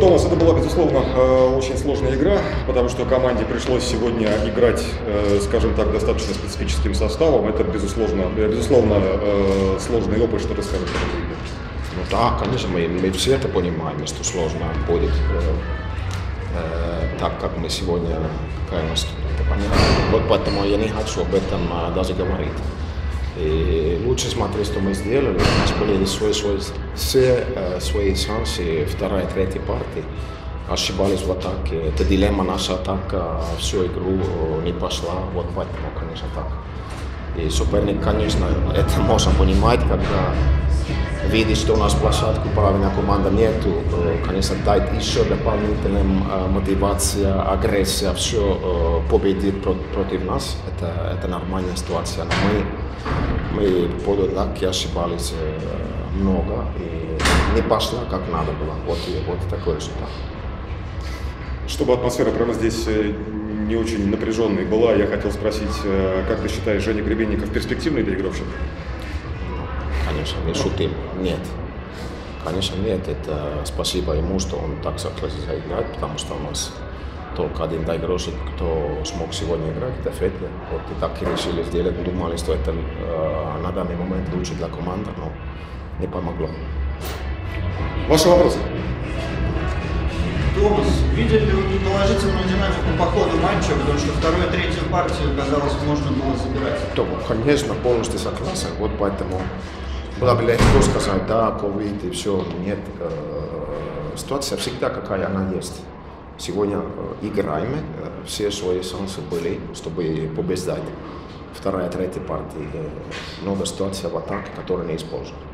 Томас, это была, безусловно, очень сложная игра, потому что команде пришлось сегодня играть, скажем так, достаточно специфическим составом. Это, безусловно сложный опыт, что расскажешь об этой игре. Ну да, конечно, мы все это понимаем, что сложно будет так, как мы сегодня, какая у нас компания. Вот поэтому я не хочу об этом даже говорить. И лучше смотреть, что мы сделали. У нас были все свои шансы, вторая, третья партии. Ошибались в атаке. Это дилемма, наша атака всю игру не пошла. Вот поэтому, конечно, так. И соперник, конечно, это можно понимать, когда видишь, что у нас площадку правильно команда нету. Конечно, дает еще дополнительная мотивация, агрессия, все победит против нас. Это нормальная ситуация. Мы по-дурацки ошибались много и не пошла как надо было. Вот такое результат. Чтобы атмосфера прямо здесь не очень напряженной была, я хотел спросить, как ты считаешь, Женя Гребенников перспективный доигровщик? Конечно, не шутим. Нет. Конечно, нет. Это спасибо ему, что он так согласился играть, потому что у нас только один доигровщик, кто смог сегодня играть, это Федя. Вот и так и решили сделать. Думали, что это на данный момент лучше для команды, но не помогло. Ваши вопросы? Томас, видели ли вы положительную динамику по ходу матча, потому что вторую и третью партию, казалось, можно было забирать? Да, конечно, полностью согласен. Вот поэтому было бы легко сказать, да, ковид и все, нет. Ситуация всегда какая она есть. Сегодня играем, все свои шансы были, чтобы побеждать. Вторая, третья партия, много ситуаций в атаке, которые не использовали.